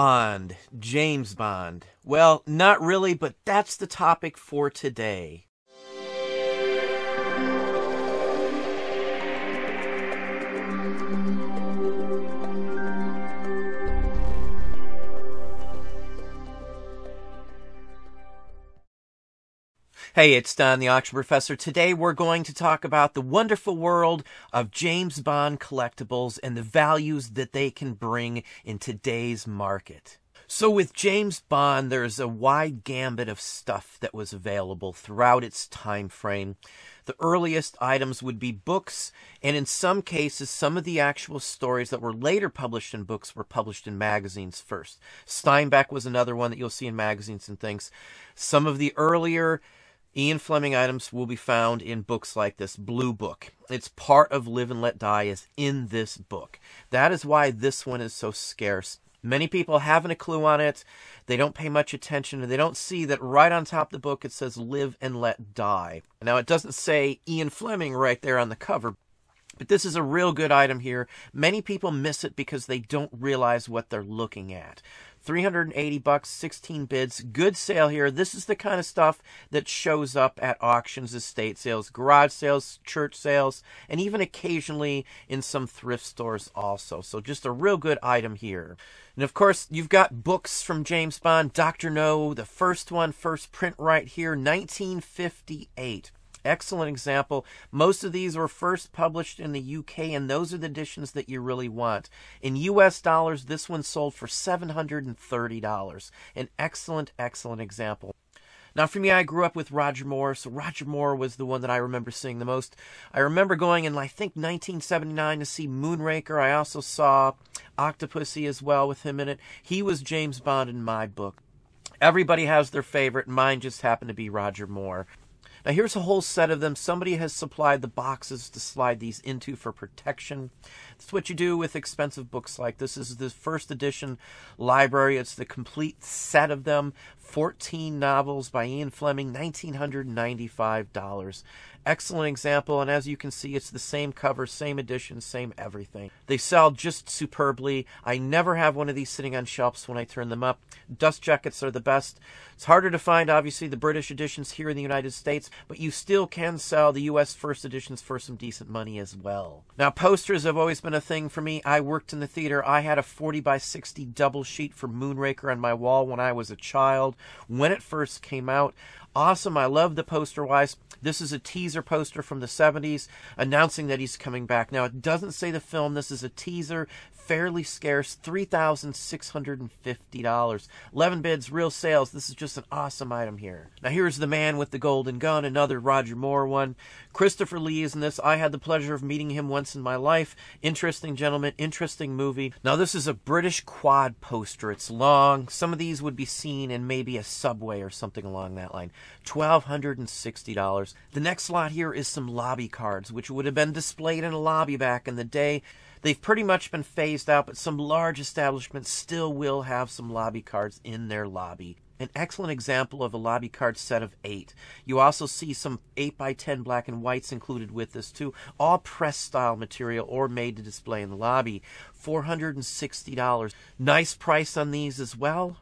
Bond, James Bond. Well, not really, but that's the topic for today. Hey, it's Don the Auction Professor. Today we're going to talk about the wonderful world of James Bond collectibles and the values that they can bring in today's market. So with James Bond, there's a wide gambit of stuff that was available throughout its time frame. The earliest items would be books, and in some cases, some of the actual stories that were later published in books were published in magazines first. Steinbeck was another one that you'll see in magazines and things. Some of the earlier Ian Fleming items will be found in books like this Blue Book. It's part of Live and Let Die is in this book. That is why this one is so scarce. Many people haven't a clue on it. They don't pay much attention, and they don't see that right on top of the book it says Live and Let Die. Now, it doesn't say Ian Fleming right there on the cover, but this is a real good item here. Many people miss it because they don't realize what they're looking at. $380, 16 bids, good sale here. This is the kind of stuff that shows up at auctions, estate sales, garage sales, church sales, and even occasionally in some thrift stores also. So just a real good item here. And of course, you've got books from James Bond. Dr. No, the first one, first print right here, 1958. Excellent example. Most of these were first published in the UK, and those are the editions that you really want. In US dollars, this one sold for $730. An excellent, excellent example. Now, for me, I grew up with Roger Moore, so Roger Moore was the one that I remember seeing the most. I remember going in, I think, 1979 to see Moonraker. I also saw Octopussy as well with him in it. He was James Bond in my book. Everybody has their favorite. Mine just happened to be Roger Moore. Now, here's a whole set of them. Somebody has supplied the boxes to slide these into for protection. That's what you do with expensive books like this. This is the first edition library. It's the complete set of them. 14 novels by Ian Fleming, $1,995. Excellent example, and as you can see, it's the same cover, same edition, same everything. They sell just superbly. I never have one of these sitting on shelves when I turn them up. Dust jackets are the best. It's harder to find, obviously, the British editions here in the United States, but you still can sell the U.S. first editions for some decent money as well. Now, posters have always been a thing for me. I worked in the theater. I had a 40 by 60 double sheet for Moonraker on my wall when I was a child. When it first came out, awesome. I love the poster wise. This is a teaser poster from the 70s announcing that he's coming back. Now, it doesn't say the film. This is a teaser, fairly scarce, $3,650. 11 bids, real sales. This is just an awesome item here. Now, here's The Man with the Golden Gun, another Roger Moore one. Christopher Lee is in this. I had the pleasure of meeting him once in my life. Interesting gentleman, interesting movie. Now, this is a British quad poster. It's long. Some of these would be seen in maybe a subway or something along that line. $1,260. The next lot here is some lobby cards, which would have been displayed in a lobby back in the day. They've pretty much been phased out, but some large establishments still will have some lobby cards in their lobby. An excellent example of a lobby card set of 8. You also see some 8x10 black and whites included with this too. All press style material or made to display in the lobby. $460. Nice price on these as well.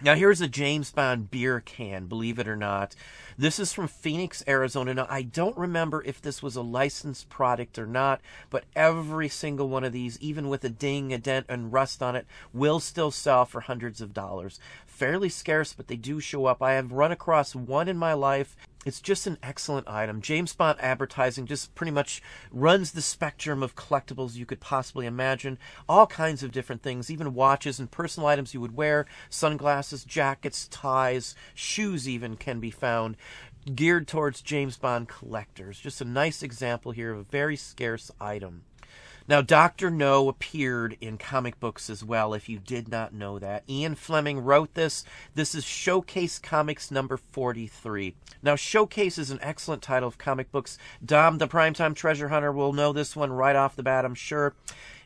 Now, here's a James Bond beer can, believe it or not. This is from Phoenix, Arizona. Now, I don't remember if this was a licensed product or not, but every single one of these, even with a ding, a dent, and rust on it, will still sell for hundreds of dollars. Fairly scarce, but they do show up. I have run across one in my life. It's just an excellent item. James Bond advertising just pretty much runs the spectrum of collectibles you could possibly imagine. All kinds of different things, even watches and personal items you would wear. Sunglasses, jackets, ties, shoes even can be found, geared towards James Bond collectors. Just a nice example here of a very scarce item. Now, Dr. No appeared in comic books as well, if you did not know that. Ian Fleming wrote this. This is Showcase Comics number 43. Now, Showcase is an excellent title of comic books. Dom, the Primetime Treasure Hunter, will know this one right off the bat, I'm sure.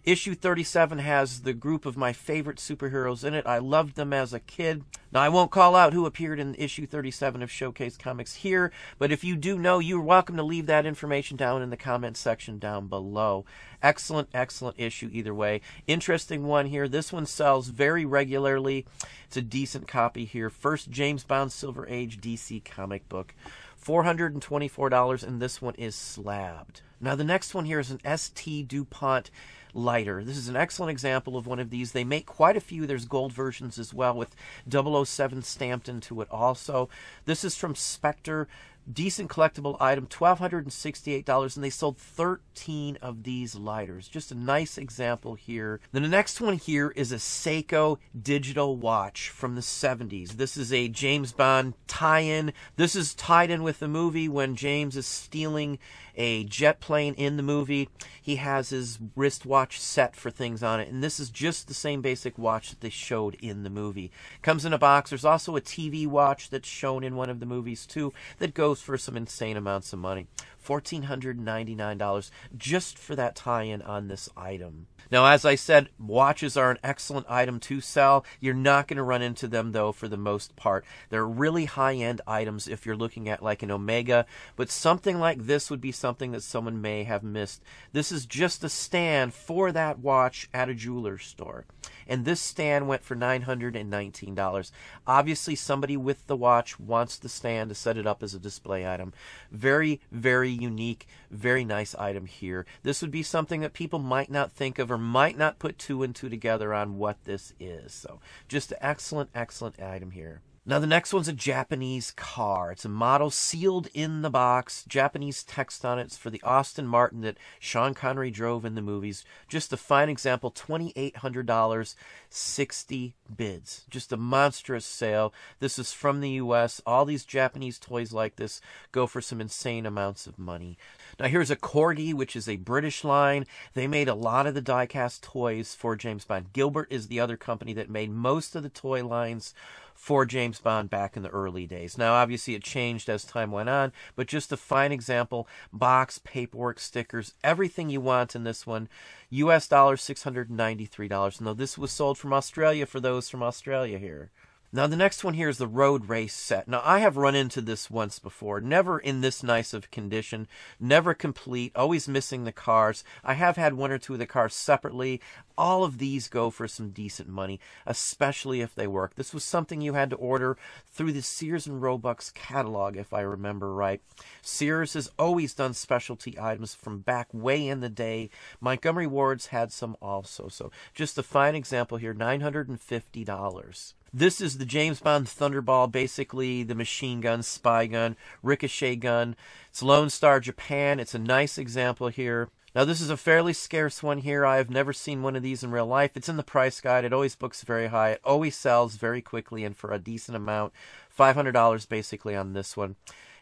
Issue 37 has the group of my favorite superheroes in it. I loved them as a kid. Now, I won't call out who appeared in issue 37 of Showcase Comics here, but if you do know, you're welcome to leave that information down in the comments section down below. Excellent, excellent issue either way. Interesting one here. This one sells very regularly. It's a decent copy here. First James Bond Silver Age DC comic book. $424, and this one is slabbed. Now, the next one here is an S.T. DuPont lighter. This is an excellent example of one of these. They make quite a few. There's gold versions as well with 007 stamped into it also. This is from Spectre. Decent collectible item, $1,268, and they sold 13 of these lighters. Just a nice example here. Then the next one here is a Seiko digital watch from the 70s. This is a James Bond tie-in. This is tied in with the movie when James is stealing a jet plane in the movie. He has his wristwatch set for things on it, and this is just the same basic watch that they showed in the movie. Comes in a box. There's also a TV watch that's shown in one of the movies too that goes for some insane amounts of money. $1,499 just for that tie-in on this item. Now, as I said, watches are an excellent item to sell. You're not going to run into them, though, for the most part. They're really high-end items if you're looking at like an Omega, but something like this would be something that someone may have missed. This is just a stand for that watch at a jeweler's store, and this stand went for $919. Obviously, somebody with the watch wants the stand to set it up as a display item. Very, very unique, very nice item here. This would be something that people might not think of or might not put two and two together on what this is. So just an excellent, excellent item here. Now, the next one's a Japanese car. It's a model sealed in the box, Japanese text on it. It's for the Aston Martin that Sean Connery drove in the movies. Just a fine example, $2,800, 60 bids. Just a monstrous sale. This is from the U.S. All these Japanese toys like this go for some insane amounts of money. Now, here's a Corgi, which is a British line. They made a lot of the die-cast toys for James Bond. Gilbert is the other company that made most of the toy lines for James Bond back in the early days. Now, obviously, it changed as time went on, but just a fine example. Box, paperwork, stickers, everything you want in this one. U.S. dollars, $693. Now, this was sold from Australia for those from Australia here. Now, the next one here is the Road Race set. Now, I have run into this once before, never in this nice of condition, never complete, always missing the cars. I have had one or two of the cars separately. All of these go for some decent money, especially if they work. This was something you had to order through the Sears and Roebuck's catalog, if I remember right. Sears has always done specialty items from back way in the day. Montgomery Wards had some also. So just a fine example here, $950. This is the James Bond Thunderball, basically the machine gun, spy gun, ricochet gun. It's Lone Star Japan. It's a nice example here. Now, this is a fairly scarce one here. I have never seen one of these in real life. It's in the price guide. It always books very high. It always sells very quickly and for a decent amount. $500 basically on this one.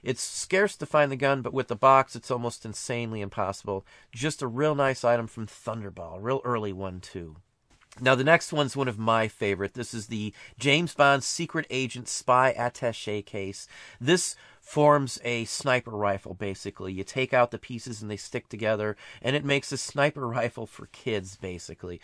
It's scarce to find the gun, but with the box, it's almost insanely impossible. Just a real nice item from Thunderball. Real early one, too. Now, the next one's one of my favorite. This is the James Bond Secret Agent Spy Attaché Case. This forms a sniper rifle, basically. You take out the pieces and they stick together, and it makes a sniper rifle for kids, basically.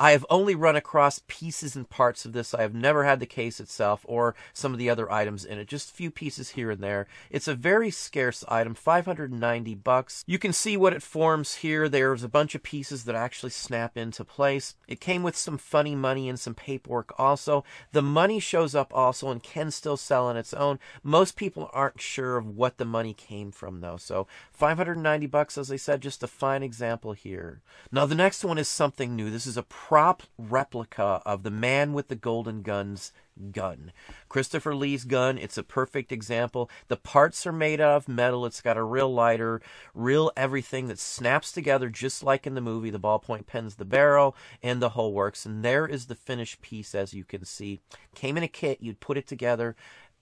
I have only run across pieces and parts of this. I have never had the case itself or some of the other items in it. Just a few pieces here and there. It's a very scarce item, $590. You can see what it forms here. There's a bunch of pieces that actually snap into place. It came with some funny money and some paperwork also. The money shows up also and can still sell on its own. Most people aren't sure of what the money came from, though. So $590, as I said, just a fine example here. Now, the next one is something new. This is a prop replica of The Man with the Golden Gun's gun. Christopher Lee's gun. It's a perfect example. The parts are made out of metal. It's got a real lighter, real everything that snaps together just like in the movie. The ballpoint pens, the barrel, and the whole works. And there is the finished piece, as you can see. Came in a kit. You'd put it together.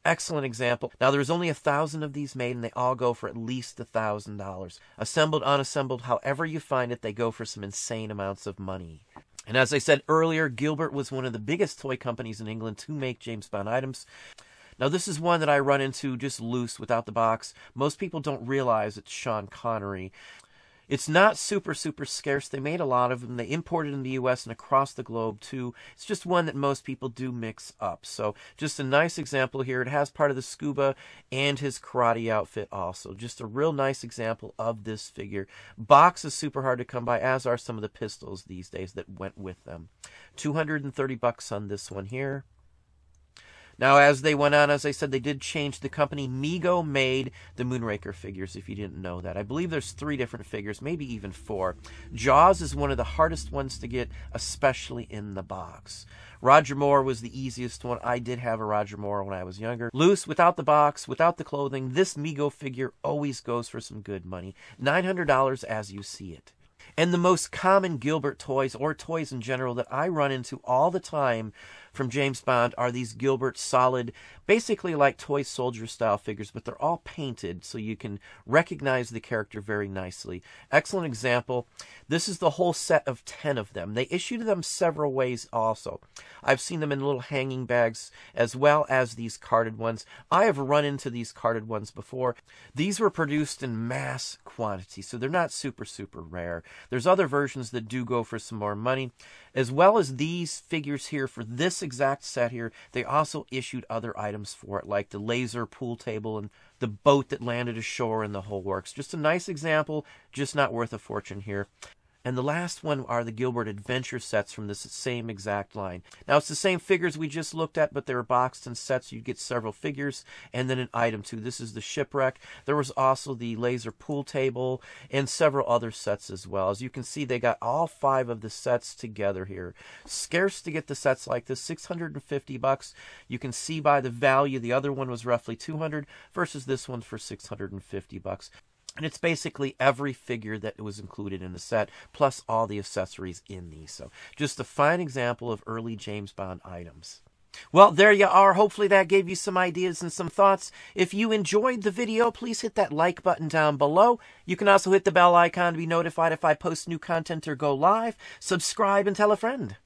Excellent example. Now, there's only 1,000 of these made, and they all go for at least $1,000. Assembled, unassembled, however you find it, they go for some insane amounts of money. And as I said earlier, Gilbert was one of the biggest toy companies in England to make James Bond items. Now, this is one that I run into just loose without the box. Most people don't realize it's Sean Connery. It's not super, super scarce. They made a lot of them. They imported in the U.S. and across the globe, too. It's just one that most people do mix up. So just a nice example here. It has part of the scuba and his karate outfit also. Just a real nice example of this figure. Box is super hard to come by, as are some of the pistols these days that went with them. $230 on this one here. Now, as they went on, as I said, they did change the company. Mego made the Moonraker figures, if you didn't know that. I believe there's 3 different figures, maybe even 4. Jaws is one of the hardest ones to get, especially in the box. Roger Moore was the easiest one. I did have a Roger Moore when I was younger. Loose, without the box, without the clothing, this Mego figure always goes for some good money. $900 as you see it. And the most common Gilbert toys, or toys in general, that I run into all the time from James Bond are these Gilbert solid, basically like toy soldier style figures, but they're all painted so you can recognize the character very nicely. Excellent example. This is the whole set of 10 of them. They issued them several ways also. I've seen them in little hanging bags as well as these carded ones. I have run into these carded ones before. These were produced in mass quantity, so they're not super, super rare. There's other versions that do go for some more money, as well as these figures here for this exact set here. They also issued other items for it, like the laser pool table and the boat that landed ashore and the whole works. Just a nice example, just not worth a fortune here. And the last one are the Gilbert Adventure sets from this same exact line. Now, it's the same figures we just looked at, but they were boxed in sets. You'd get several figures and then an item, too. This is the shipwreck. There was also the laser pool table and several other sets as well. As you can see, they got all 5 of the sets together here. Scarce to get the sets like this, $650. You can see by the value, the other one was roughly $200 versus this one for $650. And it's basically every figure that was included in the set, plus all the accessories in these. So just a fine example of early James Bond items. Well, there you are. Hopefully that gave you some ideas and some thoughts. If you enjoyed the video, please hit that like button down below. You can also hit the bell icon to be notified if I post new content or go live. Subscribe and tell a friend.